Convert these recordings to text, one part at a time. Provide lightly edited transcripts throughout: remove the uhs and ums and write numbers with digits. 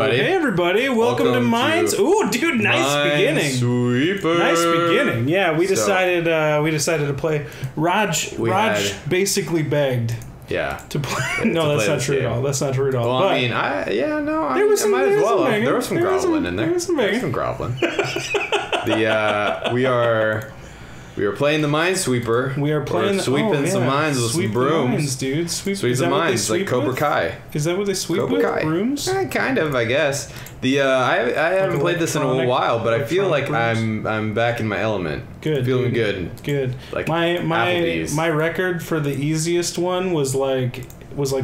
everybody. Hey, everybody. Welcome to Mines. Ooh, dude, nice beginning. Sweeper. Nice beginning. Yeah, we decided to play. Raj basically begged. Yeah. To play. No, that's not true at all. That's not true at all. Well, I mean, I might as well. There was some groveling in there. There was some groveling. We are playing the Minesweeper. We are playing some mines with some brooms. Mines, dude. Sweep the mines like Cobra Kai. Is that what they sweep with? Brooms? Kind of, I guess. I haven't played this in a while, but I feel like I'm back in my element. Good. Feeling good. Good. Like my record for the easiest one was like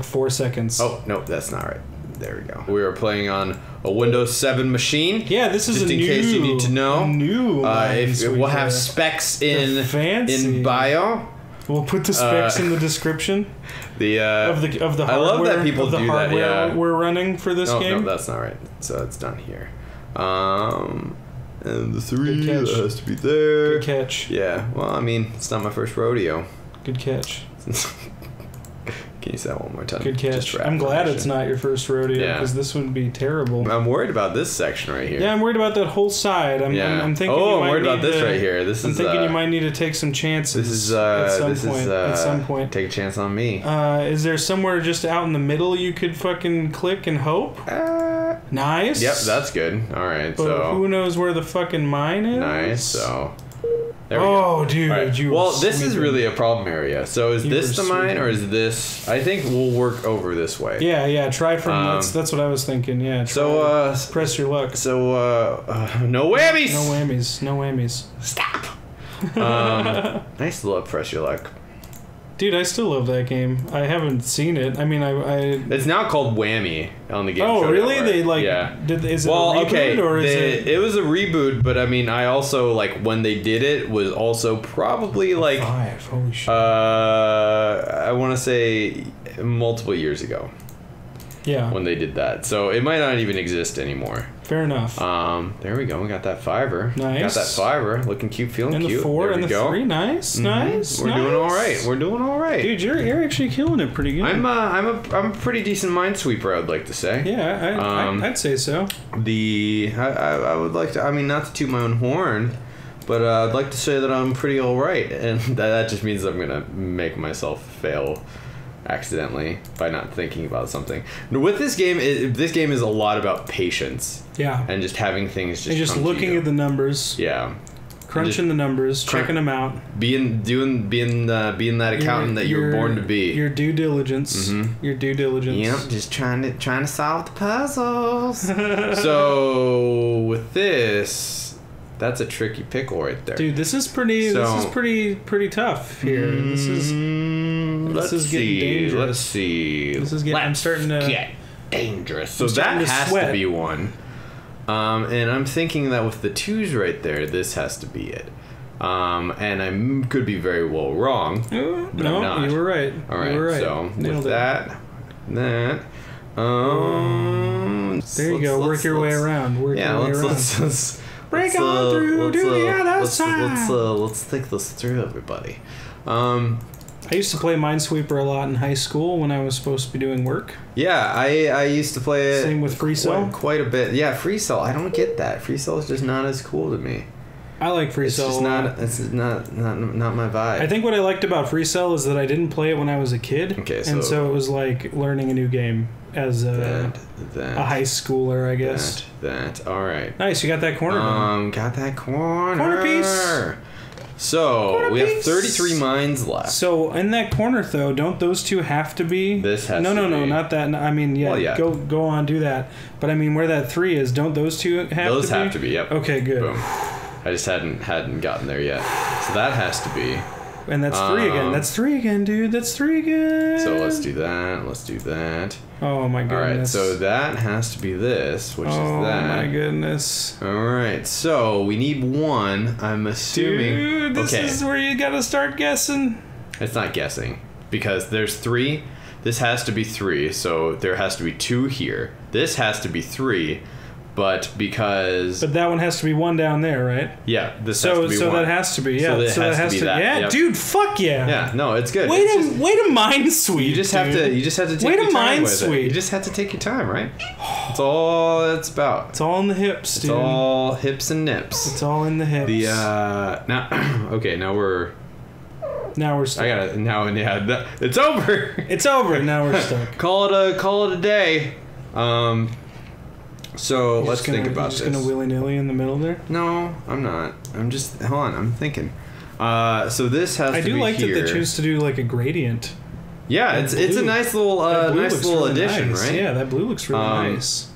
4 seconds. Oh, no, that's not right. There we go. We are playing on a Windows 7 machine. Yeah, this is just in case you need to know. New. We'll have specs in bio. We'll put the specs in the description. Of the hardware. I love that people do that. Yeah. We're running for this game. No, that's not right. So it's done here. And the 3 has to be there. Good catch. Yeah. Well, I mean, it's not my first rodeo. Good catch. Can you say that one more time? Good catch. I'm glad it's not your first rodeo, because this would be terrible. I'm worried about this section right here. Yeah, I'm worried about that whole side. I'm thinking. Oh, I'm worried about this right here. This is. I'm thinking you might need to take some chances. At some point. Take a chance on me. Is there somewhere just out in the middle you could fucking click and hope? Nice. Yep, that's good. All right. But who knows where the fucking mine is? Nice. So. Oh, dude. Right. This is really a problem area. So is this the mine or is this... I think we'll work over this way. Yeah, yeah. Try from... that's what I was thinking, yeah. So, press your luck. So, no whammies! No whammies. No whammies. Stop! I still love Press Your Luck. Dude, I still love that game. I haven't seen it. I mean, it's now called Whammy on the game. Oh, really? Network. They It was a reboot, but I mean, I also when they did it was also probably like five. Holy shit. I want to say multiple years ago. Yeah. When they did that, so it might not even exist anymore. Fair enough. There we go. We got that fiber. Nice. Got that fiber. Looking cute, feeling cute. And the 4 and the 3. Nice. Mm-hmm. Nice. We're doing all right. We're doing all right. Dude, you're actually killing it pretty good. I'm a pretty decent minesweeper. I'd like to say. Yeah, I'd say so. I would like to. I mean, not to toot my own horn, but I'd like to say that I'm pretty all right, and that just means I'm gonna make myself fail. Accidentally by not thinking about something. With this game, this game is a lot about patience. Yeah. And just having things just. And just looking at the numbers. Yeah. Crunching the numbers, checking them out. Being that accountant that you were born to be. Your due diligence. Mm-hmm. Your due diligence. Yep. Just trying to solve the puzzles. So with this. That's a tricky pickle right there, dude. This is pretty. So, this is pretty tough here. This is getting dangerous. Let's see. This is getting. I'm starting to get dangerous. So that has to be one. And I'm thinking that with the 2s right there, this has to be it. And I could be very well wrong. But no, I'm not. You were right. All right. You were right. So with that. There you go. Work your way around. Break on through to the other side. Let's think this through, everybody. I used to play Minesweeper a lot in high school when I was supposed to be doing work. Yeah, I used to play it. Same with FreeCell. Quite a bit. Yeah, FreeCell. I don't get that. FreeCell is just not as cool to me. I like FreeCell. It's just not. It's not my vibe. I think what I liked about FreeCell is that I didn't play it when I was a kid. Okay, so and so it was like learning a new game. As a high schooler, I guess. All right. Nice, you got that corner. Got that corner. Corner piece. So we have 33 mines left. So in that corner, though, don't those two have to be? This has to be. No, not that. I mean, yeah, well, yeah. Go on, do that. But I mean, where that 3 is, don't those two have to be? Those have to be. Yep. Okay, good. Boom. I just hadn't gotten there yet. So that has to be. And that's 3 again. That's 3 again, dude. That's 3 again. So let's do that. Let's do that. Oh, my goodness. All right, so that has to be this, which is that. Oh, my goodness. All right, so we need one, I'm assuming. Dude, this is where you got to start guessing. It's not guessing because there's 3. This has to be 3, so there has to be 2 here. This has to be 3. But that one has to be one down there, right? Yeah. That has to be. Dude, fuck yeah. Yeah. No, it's good. Way to mind sweep. You just have to take your time with it. You just have to take your time, right? That's all it's about. It's all in the hips, dude. It's all hips and nips. It's all in the hips. Now we're stuck. It's over. It's over. Now we're stuck. Call it a day. So let's think about this. You're just gonna willy-nilly in the middle there? No, I'm not. I'm just... Hold on, I'm thinking. So this has to be here. I do like that they choose to do, like, a gradient. Yeah, it's a nice little addition, right? Yeah, that blue looks really nice.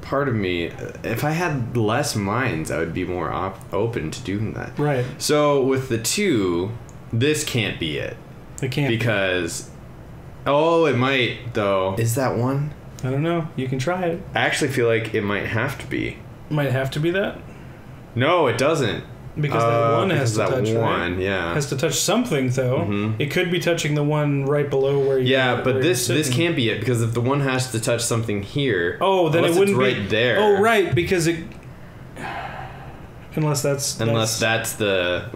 Part of me... If I had less minds, I would be more open to doing that. Right. So with the two, this can't be it. It can't be. Because... Oh, it might, though. Is that one? I don't know. You can try it. I actually feel like it might have to be. Might have to be that? No, it doesn't. Because that one has to touch one, right? Yeah. Has to touch something, though. Mm-hmm. It could be touching the one right below where you... Yeah, but this can't be it, because if the one has to touch something here... Oh, then it wouldn't be... right there. Oh, right, because it... Unless that's the...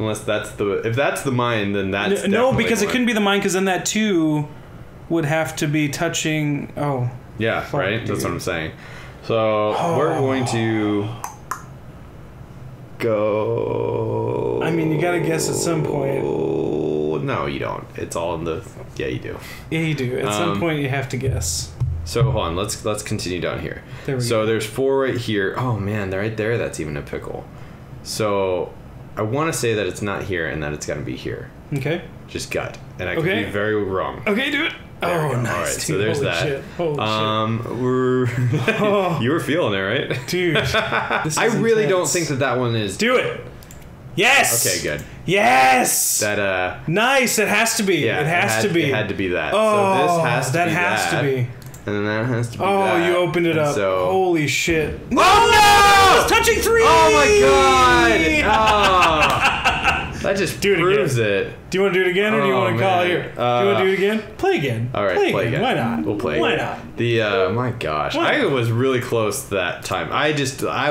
If that's the mine, then that's... No, because it couldn't be the mine, because then that two would have to be touching... Oh... Yeah, fuck, right? Dude. That's what I'm saying. So, we're going to go... I mean, you gotta guess at some point. No, you don't. It's all in the... Yeah, you do. Yeah, you do. At some point, you have to guess. So, hold on. Let's continue down here. There we go. There's four right here. Oh, man, right there, that's even a pickle. So, I want to say that it's not here and that it's gonna be here. Okay. Just gut. And I could be very wrong. Okay, do it. Oh, nice. All right, so there's Holy shit. You were feeling it, right? Dude. I really don't think that one is. Do it. Yes. Okay, good. Yes. Nice. It has to be. Yeah, it has to be. It had to be that. Oh, so this has to be that. And then that has to be that. Oh, you opened it up. So... Holy shit. Oh, no! It's touching three! Oh, my God. Oh. That just proves it. Do you want to do it again, or do you want to call it here? Do you want to do it again? Play again. All right, play again. Why not? We'll play. Why not? My gosh, I was really close that time. I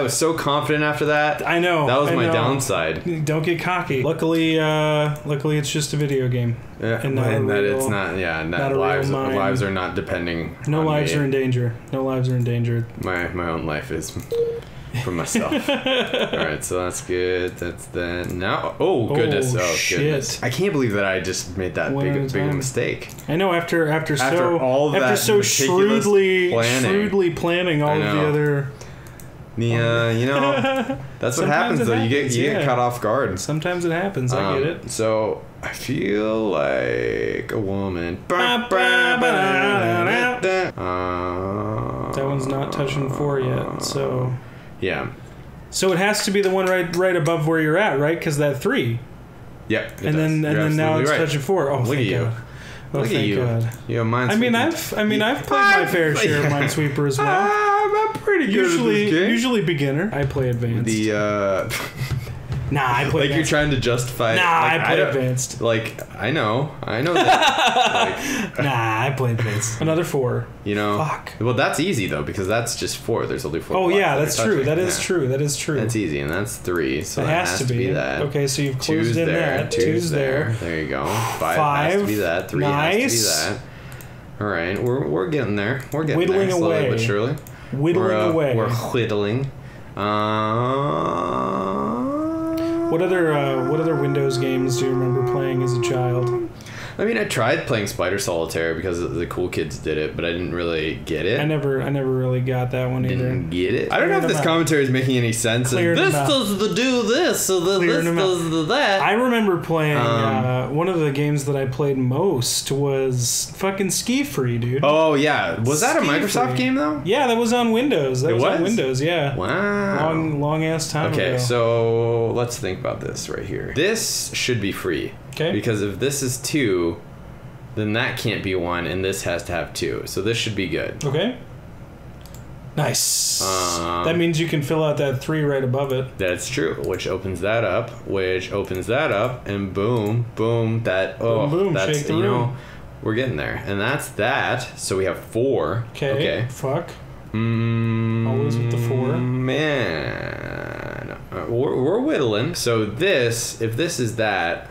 was so confident after that. I know. That was my downside. Don't get cocky. Luckily, it's just a video game, and that it's not lives. Lives are not depending. No lives are in danger. No lives are in danger. My own life is. For myself. Alright, so that's good. That's that. Now, oh goodness. I can't believe that I just made that big mistake. I know, after so shrewdly planning all of the other... Yeah, you know, that's what happens though. You get caught off guard. Sometimes it happens, I get it. So, I feel like a woman. That one's not touching four yet, so... Yeah. So it has to be the one right above where you're at, right? Because that three. Yep. And then now it's touching four. Oh, thank God. Oh, thank God. You Minesweeper. I mean, I've played my fair share of Minesweeper as well. I'm pretty good at this game. Usually beginner. I play advanced. Nah, I play advanced. Like you're trying to justify. Nah, like, I play advanced. Like I know that. Like, nah, I play advanced. Another four. You know. Fuck. Well, that's easy though because that's just four. There's only four. Oh yeah, that's true. That is true. That's easy, and that's three. So it has to be that. Okay, so you've closed in that. Two's there. There you go. Five has to be that. Three has to be that. All right, we're getting there. We're getting whittling there slowly away. But surely. We're whittling. What other Windows games do you remember playing as a child? I mean, I tried playing Spider Solitaire because the cool kids did it, but I didn't really get it. I never really got that one either. Didn't get it. I don't know if this commentary is making any sense. This does the do this, so this does the that. I remember playing one of the games that I played most was fucking Ski Free, dude. Oh yeah, was that a Microsoft game though? Yeah, that was on Windows. That was on Windows. Yeah. Wow. Long ass time ago. Okay, so let's think about this right here. This should be free. Okay. Because if this is two, then that can't be one, and this has to have two. So this should be good. Okay. Nice. That means you can fill out that three right above it. That's true. Which opens that up, and boom, boom. Boom, boom, shake the room. We're getting there, and that's that. So we have four. Okay. Fuck. goes with the 4. Man. We're whittling. So this, if this is that...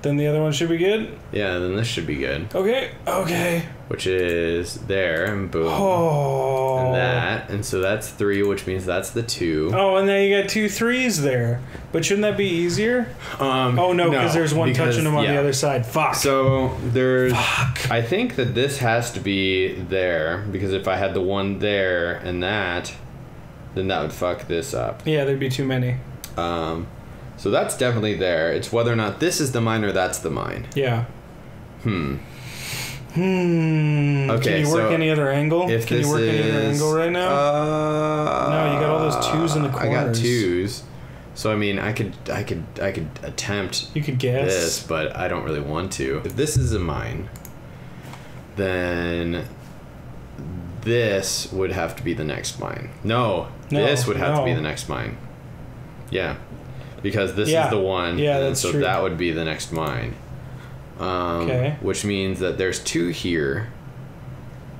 Then the other one should be good? Yeah, then this should be good. Okay, okay. Which is there, and boom. Oh. And that, and so that's 3, which means that's the 2. Oh, and now you got 2 3s there. But shouldn't that be easier? Oh, no, because no, there's one touching them on the other side. Fuck. So there's... Fuck. I think that this has to be there, because if I had the one there and that, then that would fuck this up. Yeah, there'd be too many. So that's definitely there. It's whether or not this is the mine or that's the mine. Yeah. Okay. Can you work any other angle? Can you work any other angle right now? No, you got all those 2s in the corners. I got 2s. So I mean, I could attempt. You could guess this, but I don't really want to. If this is a mine, then this would have to be the next mine. No, this would have to be the next mine. Yeah. Because this is the one, and so true. That would be the next mine. Which means that there's 2 here.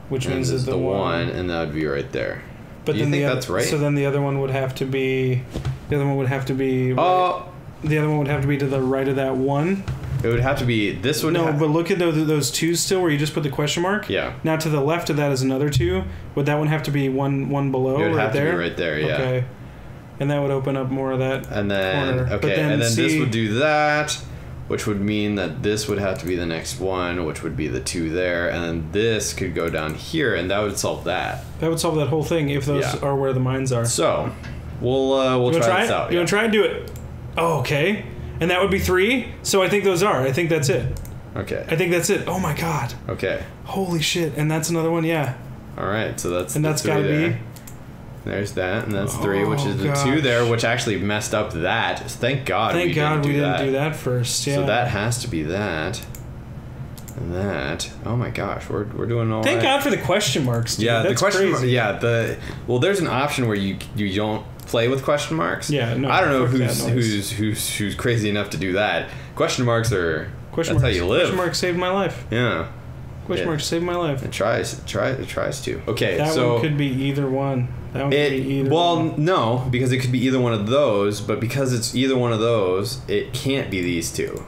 Which means it's the one, and that would be right there. But do you think that's right? So then the other one would have to be... The other one would have to be... Oh! Right, the other one would have to be to the right of that one. It would have to be... This one... No, but look at those 2s still, where you just put the question mark. Yeah. Now to the left of that is another 2. Would that one have to be one below, right there? It would have to be right there, yeah. Okay. And that would open up more of that corner. Okay, but then, and then this would do that, which would mean that this would have to be the next one, which would be the 2 there, and then this could go down here, and that would solve that. That would solve that whole thing if those are where the mines are. So, we'll try this out. You want to try and do it? Oh, okay. And that would be 3, so I think those are. I think that's it. Okay. I think that's it. Oh, my God. Okay. Holy shit, and that's another one, yeah. All right, so that's the 3 there. And that's got to be... There's that, and that's 3, which is the 2 there, which actually messed up that. Thank God we didn't do that. Thank God we didn't do that first, yeah. So that has to be that. And that. Oh my gosh, we're doing all right. Thank God for the question marks, dude. Yeah, the question marks. Yeah, well, there's an option where you don't play with question marks. Yeah, no. I don't know who's crazy enough to do that. Question marks are... That's how you live. Question marks saved my life. Yeah. Question marks saved my life. It tries to. Okay, that one could be either one. That one could be either one. Well, no, because it could be either one of those, but because it's either one of those, it can't be these 2.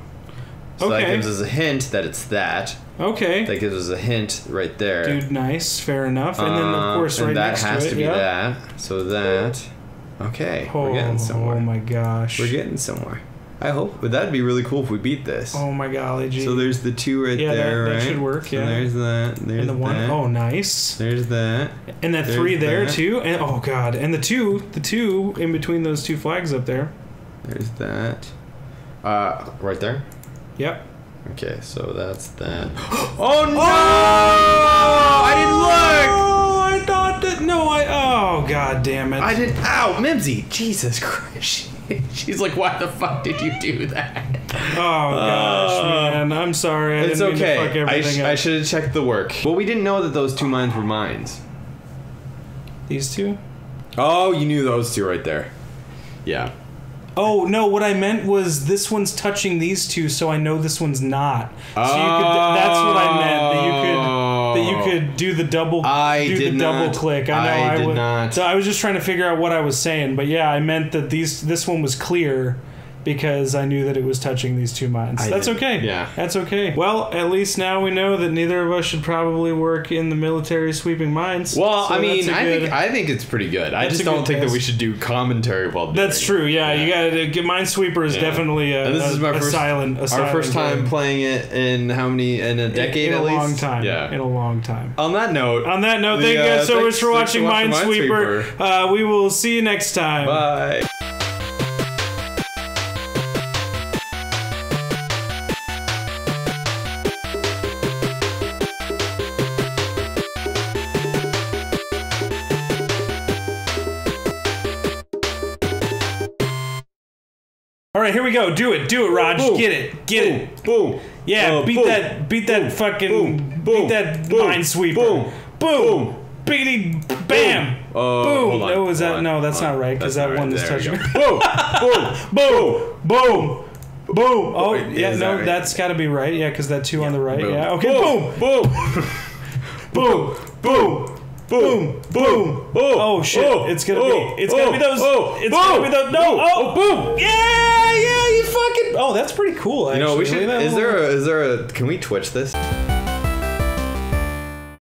So that gives us a hint that it's that. Okay. That gives us a hint right there. Dude, nice. Fair enough. And then, of course, right next to it. And that has to be that. So that... Okay, we're getting somewhere. Oh, my gosh. We're getting somewhere. I hope, but that'd be really cool if we beat this. Oh my golly gee. So there's the 2 right there, right? Yeah, that should work, yeah. So there's that, there's and the 1, that. Oh nice. There's that. And that there's 3 there too, and oh god, and the two in between those 2 flags up there. There's that. Right there? Yep. Okay, so that's that. Oh no! Oh! I didn't look! I thought that, no, oh god damn it. I didn't, ow, Mimsy, Jesus Christ. She's like, why the fuck did you do that? Oh, gosh, man. I'm sorry. It's okay. I didn't mean to fuck everything up. I should have checked the work. Well, we didn't know that those 2 mines were mines. These 2? Oh, you knew those 2 right there. Yeah. Oh, no, what I meant was this one's touching these 2, so I know this one's not. So that's what I meant, that you could do the double click. I know I did not. So I was just trying to figure out what I was saying, but yeah, I meant that this one was clear because I knew that it was touching these 2 mines. That's okay. Yeah. That's okay. Well, at least now we know that neither of us should probably work in the military sweeping mines. Well, so I mean, I think it's pretty good. I just don't think that we should do commentary while doing it. That's true. Yeah, you got Minesweeper is definitely our first time playing it in in a decade at least. In a long time. Yeah. In a long time. On that note, thank you guys so much for watching Minesweeper. We will see you next time. Bye. All right, here we go. Do it, Raj. Boom, get it, get boom, it. Boom. Yeah, beat that fucking, boom, beat that minesweeper. Boom, boom, biggity, bam, boom. Boom. Oh, is that no? That's not right because that one is touching. Boom, boom, boom, boom, boom. Oh, yeah, no, right? That's got to be right. Yeah, because that 2 on the right. Boom. Yeah, okay. Boom, boom, boom, boom, boom. boom, boom, boom. Oh shit! Oh, it's gonna be. It's gonna be those. Oh, it's gonna be those. No! Oh, boom! Yeah, yeah. You fucking. Oh, that's pretty cool. Actually, you know, we should. Is there a? Can we Twitch this?